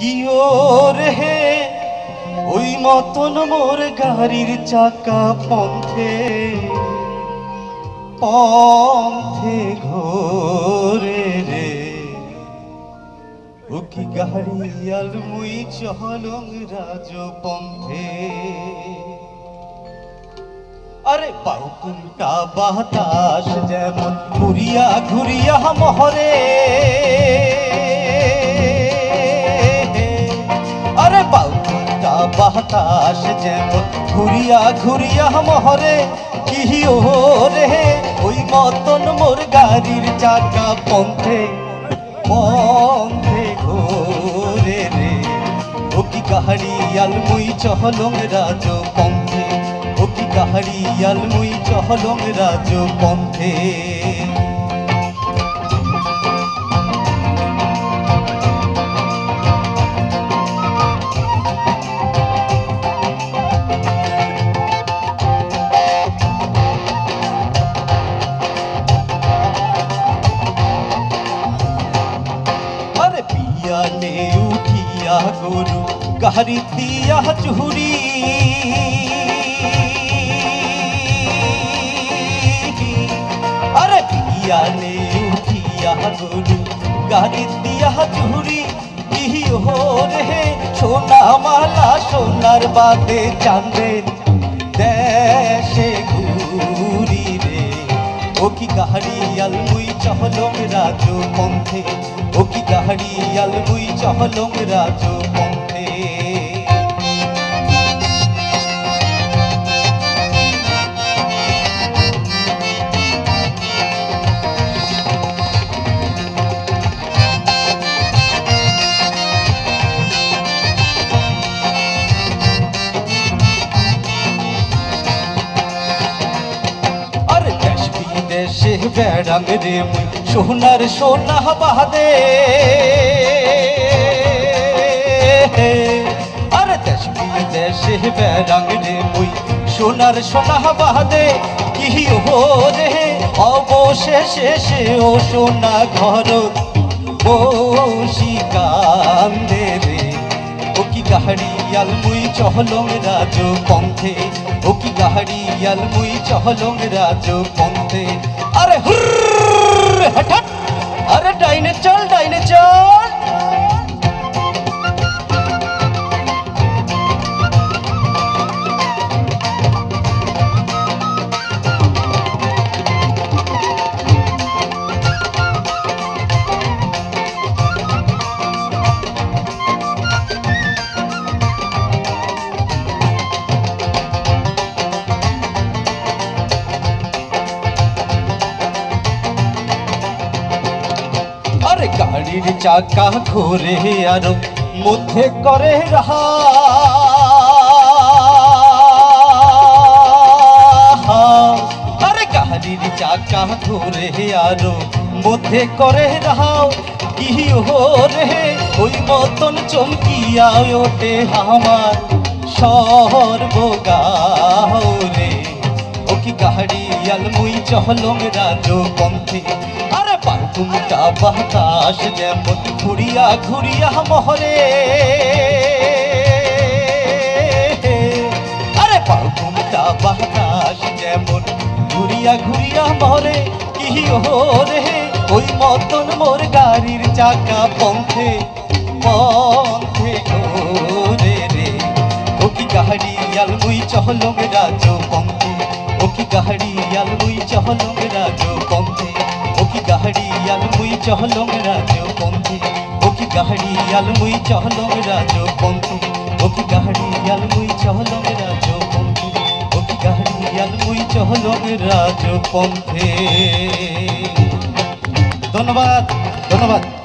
की ओर है ओई मतन मोर गाड़ीर चाका पंथे पंथे घोरे रे ओ की गाड़ी आल मुई चलंग राजो पंथे। अरे बाउकुमटा बातास जेमन घुरिया घुरिया मोहरे। अरे बाउकुमटा बातास जेमन घुरिया घुरिया मोहरे की ओर रे ओई मतन मोर गाड़ीर चाका पंथे पंथे घोरे रे ओ की गाड़ी आल मुई चहलंग राजो पंथे। हरियाल मुई चहलंग राजो पंथे। अरे पिया ने उठिया गोरू गाड़ी दिया चुहरी। अरे उठिया गोरू गाड़ी दिया चुहरी की ओर है सोना माला सोनार बादे चांदे देशे घूरी रे ओ की गाड़ियाल मुई चहलंग राजो पंथे। ओ की गाड़ियाल मुई चहलंग राजो पंथे। बेड़ांग रे मुई सोनार सोना बादे। अरे देश विदेश बेड़ांग रे मुई सोनार सोना बादे की ओर रे अवशेषे से ओ सोना घर बसी कांदे रे ओ की गाड़ियाल मुई चहलंग राजो पंथे। ओ की गाड़ियाल मुई चहलंग राजो पंथे। अरे हुर्र हट। अरे डाइने चल डाइने चल। गाड़ीर चाका घोरे आरो मुथे करे रहा। अरे गाड़ीर चाका घोरे आरो मुथे करे रहा की ओर रे ओई मतन चमकिया ओठे हमार सर्बगाओ रे ओ की गाड़ियाल मुई चहलंग राजो पंथे। बाउकुमटा बातास जेमन घुरिया घुरिया मोहरे। अरे बाउकुमटा बातास जेमन घुरिया घुरिया मोहरे की ओर रे ओई मतन मोर गाड़ीर चाका पंथे पंथे घोरे रे ओ की गाड़ियाल मुई चहलंग राजो पंथे। ओ की गाड़ियाल मुई चहलंग राजो पंथे। गाड़ियाल मुई चहलंग राजो पंथे। ओ की गाड़ियाल मुई चहलंग राजो पंथे। ओ की गाड़ियाल मुई चहलंग राजो पंथे। ओ की गाड़ियाल मुई चहलंग राजो पंथे। धन्यवाद धन्यवाद।